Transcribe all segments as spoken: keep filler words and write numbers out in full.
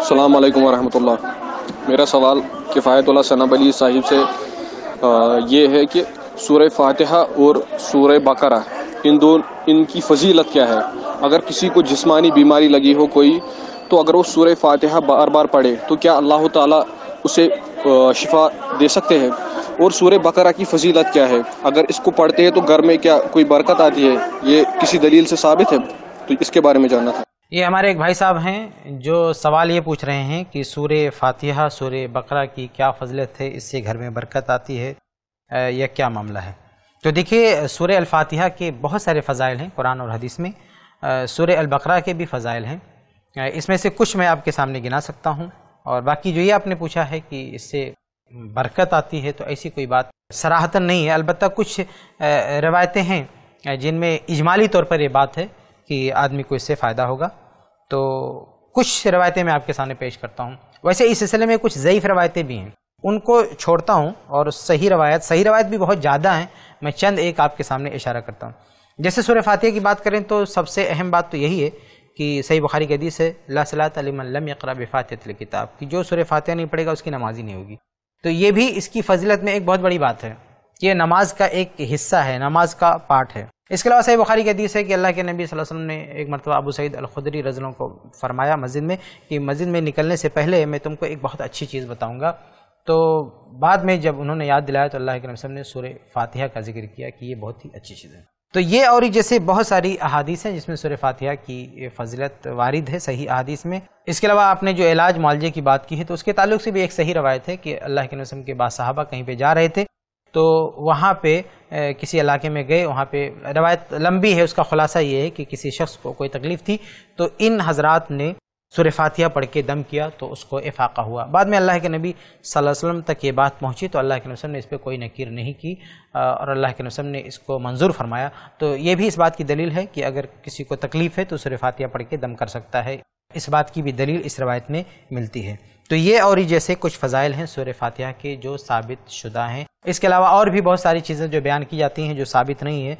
अस्सलाम वालेकुम वरहमतुल्लाह। मेरा सवाल किफ़ायतुल्लाह सनाबली साहिब से ये है कि सूरह फातिहा और सूरह बकरा इन दो इनकी फजीलत क्या है। अगर किसी को जिस्मानी बीमारी लगी हो कोई, तो अगर वो सूरह फातिहा बार बार पढ़े तो क्या अल्लाह ताला उसे शिफा दे सकते हैं? और सूरह बकरा की फजीलत क्या है? अगर इसको पढ़ते हैं तो घर में क्या कोई बरकत आती है? ये किसी दलील से साबित है, तो इसके बारे में जानना था। ये हमारे एक भाई साहब हैं जो सवाल ये पूछ रहे हैं कि सूरह फातिहा सूरह बकरा की क्या फजीलत है, इससे घर में बरकत आती है या क्या मामला है। तो देखिए, सूरह अल फातिहा के बहुत सारे फ़ज़ाइल हैं कुरान और हदीस में, सूरह अल बकरा के भी फ़ज़ाइल हैं। इसमें से कुछ मैं आपके सामने गिना सकता हूँ, और बाकी जो ये आपने पूछा है कि इससे बरकत आती है, तो ऐसी कोई बात सराहतन नहीं है। अलबत्ता कुछ रवायतें हैं जिनमें इजमाली तौर पर यह बात है कि आदमी को इससे फ़ायदा होगा, तो कुछ रवायतें मैं आपके सामने पेश करता हूँ। वैसे इस सिलसिले में कुछ ज़ईफ़ रवायतें भी हैं, उनको छोड़ता हूँ और सही रवायत सही रवायत भी बहुत ज़्यादा हैं, मैं चंद एक आपके सामने इशारा करता हूँ। जैसे सूरह फातिहा की बात करें तो सबसे अहम बात तो यही है कि सही बुखारी की हदीस है, ला सलात लिमन लम यक़रा बिफ़ातिहतिल किताब, कि जो सूरह फातिहा नहीं पढ़ेगा उसकी नमाज ही नहीं होगी। तो ये भी इसकी फजीलत में एक बहुत बड़ी बात है, ये नमाज का एक हिस्सा है, नमाज का पार्ट है। इसके अलावा सही बुखारी की हदीस है कि अल्लाह के नबी सल्लल्लाहु अलैहि वसल्लम ने एक मरतबा अबू सईद अल-खुदरी रज़ियल्लाहु अन्हु को फरमाया मस्जिद में कि मस्जिद में निकलने से पहले मैं तुमको एक बहुत अच्छी चीज़ बताऊँगा, तो बाद में जब उन्होंने याद दिलाया तो अल्लाह के नबी सल्लल्लाहु अलैहि वसल्लम ने सूरह फातिहा का जिक्र किया कि ये बहुत ही अच्छी चीज़ है। तो ये और जैसे बहुत सारी अहादीस हैं जिसमें सूरह फातिहा की फजीलत वारिद है सही अहादीस में। इसके अलावा आपने जो इलाज मुआलजे की बात की है तो उसके ताल्लुक से भी एक सही रवायत है कि अल्लाह के नबी सल्लल्लाहु अलैहि वसल्लम के बाद सहाबा कहीं पर जा रहे थे, तो वहाँ पे किसी इलाके में गए, वहाँ पे रवायत लंबी है, उसका खुलासा ये है कि किसी शख्स को कोई तकलीफ़ थी तो इन हजरात ने सूरह फातिहा पढ़ के दम किया तो उसको इफ़ाक़ा हुआ। बाद में अल्लाह के नबी सल्लल्लाहु अलैहि वसल्लम तक ये बात पहुँची तो अल्लाह के नबी सल्लल्लाहु अलैहि वसल्लम ने इस पर कोई नकीर नहीं की और अल्लाह के नबी सल्लल्लाहु अलैहि वसल्लम ने इसको मंजूर फरमाया। तो ये भी इस बात की दलील है कि अगर किसी को तकलीफ़ है तो सूरह फातिहा पढ़ के दम कर सकता है, इस बात की भी दलील इस रवायत में मिलती है। तो ये और जैसे कुछ फ़ज़ाइल हैं सूरह फातिहा के जो साबित शुदा हैं। इसके अलावा और भी बहुत सारी चीज़ें जो बयान की जाती हैं जो साबित नहीं है,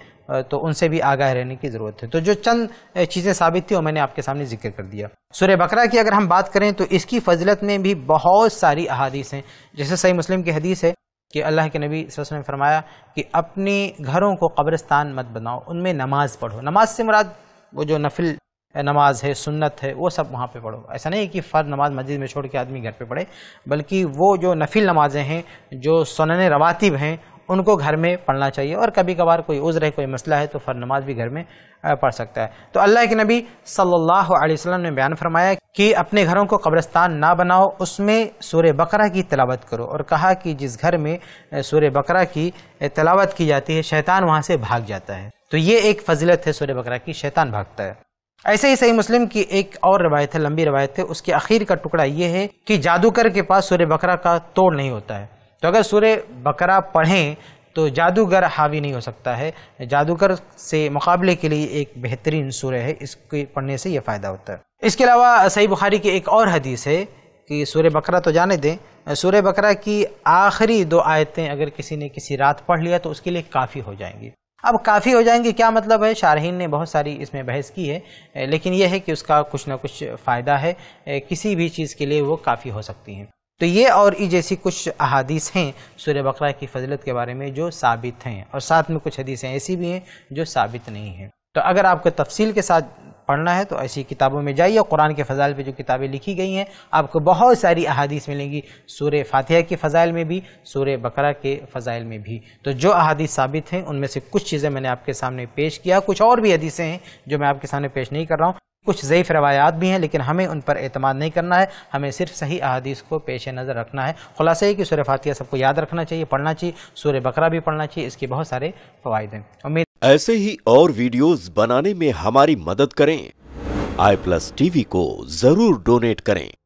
तो उनसे भी आगाह रहने की ज़रूरत है। तो जो चंद चीज़ें साबित थी वो मैंने आपके सामने जिक्र कर दिया। सूरह बकरा की अगर हम बात करें तो इसकी फजलत में भी बहुत सारी अहादीस हैं। जैसे सही मुस्लिम की हदीस है कि अल्लाह के नबी सल्लल्लाहु अलैहि वसल्लम ने फरमाया कि अपने घरों को कब्रिस्तान मत बनाओ, उनमें नमाज़ पढ़ो। नमाज से मुराद वो जो नफिल नमाज है, सुन्नत है, वो सब वहाँ पे पढ़ो। ऐसा नहीं कि फ़र्ज नमाज मस्जिद में छोड़ के आदमी घर पे पढ़े, बल्कि वो जो नफिल नमाजें हैं जो सुनने रवातिब हैं उनको घर में पढ़ना चाहिए, और कभी कभार कोई उज़्र है, कोई मसला है तो फ़र्ज नमाज भी घर में पढ़ सकता है। तो अल्लाह के नबी सल्लल्लाहु अलैहि वसल्लम ने बयान फरमाया कि अपने घरों को कब्रिस्तान ना बनाओ, उसमें सूरह बकरा की तिलावत करो, और कहा कि जिस घर में सूरह बकरा की तिलावत की जाती है शैतान वहाँ से भाग जाता है। तो ये एक फजीलत है सूरह बकरा की, शैतान भागता है। ऐसे ही सही मुस्लिम की एक और रवायत है, लंबी रवायत है, उसके आखिर का टुकड़ा ये है कि जादूगर के पास सूरह बकरा का तोड़ नहीं होता है, तो अगर सूरह बकरा पढ़ें तो जादूगर हावी नहीं हो सकता है। जादूगर से मुकाबले के लिए एक बेहतरीन सूरह है, इसके पढ़ने से यह फ़ायदा होता है। इसके अलावा सही बुखारी की एक और हदीस है कि सूरह बकरा तो जाने दें, सूरह बकरा की आखिरी दो आयतें अगर किसी ने किसी रात पढ़ लिया तो उसके लिए काफ़ी हो जाएंगी। अब काफ़ी हो जाएंगे क्या मतलब है, शारहीन ने बहुत सारी इसमें बहस की है, लेकिन यह है कि उसका कुछ ना कुछ फ़ायदा है, किसी भी चीज़ के लिए वो काफ़ी हो सकती हैं। तो ये और ये जैसी कुछ अहादीस हैं सूरह बकरा की फजलत के बारे में जो साबित हैं, और साथ में कुछ हदीसें ऐसी भी हैं जो साबित नहीं हैं। तो अगर आपको तफसील के साथ पढ़ना है तो ऐसी किताबों में जाइए, कुरान के फ़ज़ाइल पे जो किताबें लिखी गई हैं आपको बहुत सारी अहादीस मिलेंगी, सूरह फातिहा के फ़ज़ाइल में भी, सूरह बकरा के फ़ज़ाइल में भी। तो जो अहादीस साबित हैं उनमें से कुछ चीज़ें मैंने आपके सामने पेश किया, कुछ और भी हदीसें हैं जो मैं आपके सामने पेश नहीं कर रहा हूँ, कुछ ज़ईफ़ रवायात भी हैं, लेकिन हमें उन पर एतमाद नहीं करना है, हमें सिर्फ सही अहादीस को पेश नज़र रखना है। खुलासा है कि सूरह फातिहा सबको याद रखना चाहिए, पढ़ना चाहिए, सूरह बकरा भी पढ़ना चाहिए, इसके बहुत सारे फ़वाइद हैं। उम्मीद ऐसे ही और वीडियोस बनाने में हमारी मदद करें। आई प्लस टीवी को जरूर डोनेट करें।